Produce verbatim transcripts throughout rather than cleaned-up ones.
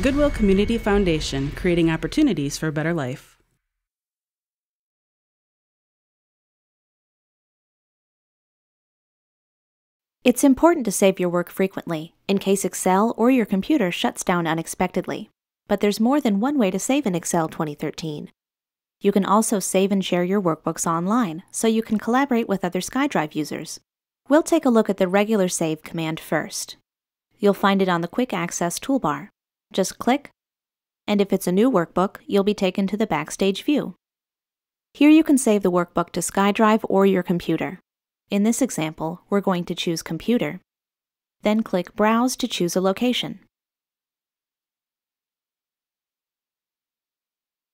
Goodwill Community Foundation, creating opportunities for a better life. It's important to save your work frequently, in case Excel or your computer shuts down unexpectedly. But there's more than one way to save in Excel twenty thirteen. You can also save and share your workbooks online, so you can collaborate with other SkyDrive users. We'll take a look at the regular save command first. You'll find it on the Quick Access toolbar. Just click, and if it's a new workbook, you'll be taken to the Backstage view. Here you can save the workbook to SkyDrive or your computer. In this example, we're going to choose Computer. Then click Browse to choose a location.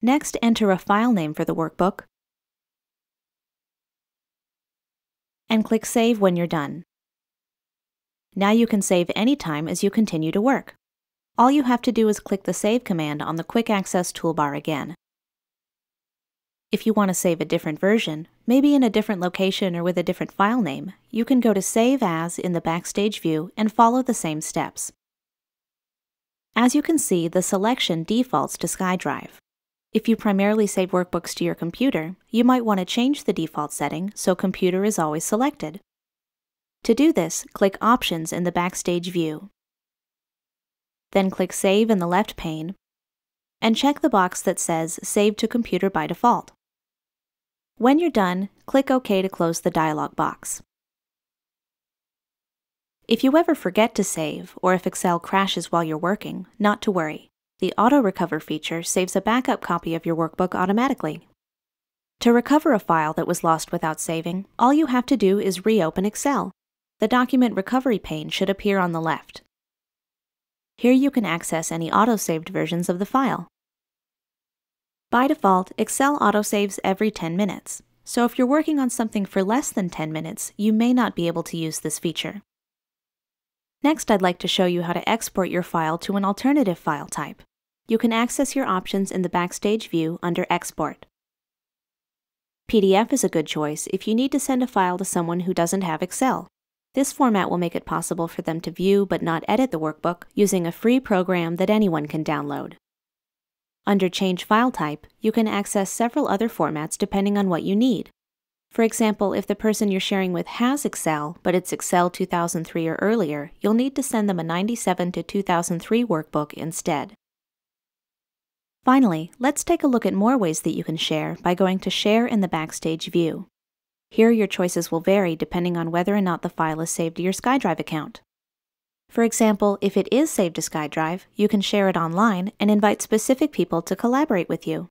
Next, enter a file name for the workbook, and click Save when you're done. Now you can save anytime as you continue to work. All you have to do is click the Save command on the Quick Access toolbar again. If you want to save a different version, maybe in a different location or with a different file name, you can go to Save As in the Backstage view and follow the same steps. As you can see, the selection defaults to SkyDrive. If you primarily save workbooks to your computer, you might want to change the default setting so Computer is always selected. To do this, click Options in the Backstage view. Then click Save in the left pane, and check the box that says Save to Computer by default. When you're done, click OK to close the dialog box. If you ever forget to save, or if Excel crashes while you're working, not to worry. The Auto Recover feature saves a backup copy of your workbook automatically. To recover a file that was lost without saving, all you have to do is reopen Excel. The Document Recovery pane should appear on the left. Here you can access any autosaved versions of the file. By default, Excel autosaves every ten minutes, so if you're working on something for less than ten minutes, you may not be able to use this feature. Next, I'd like to show you how to export your file to an alternative file type. You can access your options in the Backstage view under Export. P D F is a good choice if you need to send a file to someone who doesn't have Excel. This format will make it possible for them to view but not edit the workbook using a free program that anyone can download. Under Change File Type, you can access several other formats depending on what you need. For example, if the person you're sharing with has Excel, but it's Excel two thousand three or earlier, you'll need to send them a ninety-seven to two thousand three workbook instead. Finally, let's take a look at more ways that you can share by going to Share in the Backstage view. Here your choices will vary depending on whether or not the file is saved to your SkyDrive account. For example, if it is saved to SkyDrive, you can share it online and invite specific people to collaborate with you.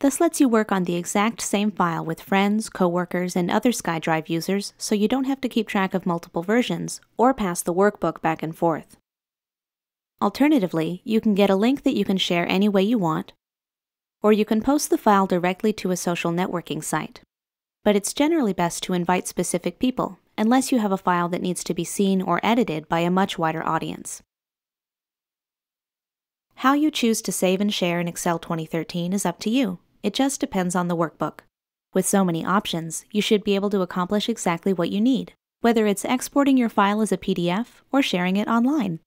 This lets you work on the exact same file with friends, coworkers, and other SkyDrive users so you don't have to keep track of multiple versions or pass the workbook back and forth. Alternatively, you can get a link that you can share any way you want, or you can post the file directly to a social networking site. But it's generally best to invite specific people, unless you have a file that needs to be seen or edited by a much wider audience. How you choose to save and share in Excel twenty thirteen is up to you. It just depends on the workbook. With so many options, you should be able to accomplish exactly what you need, whether it's exporting your file as a P D F or sharing it online.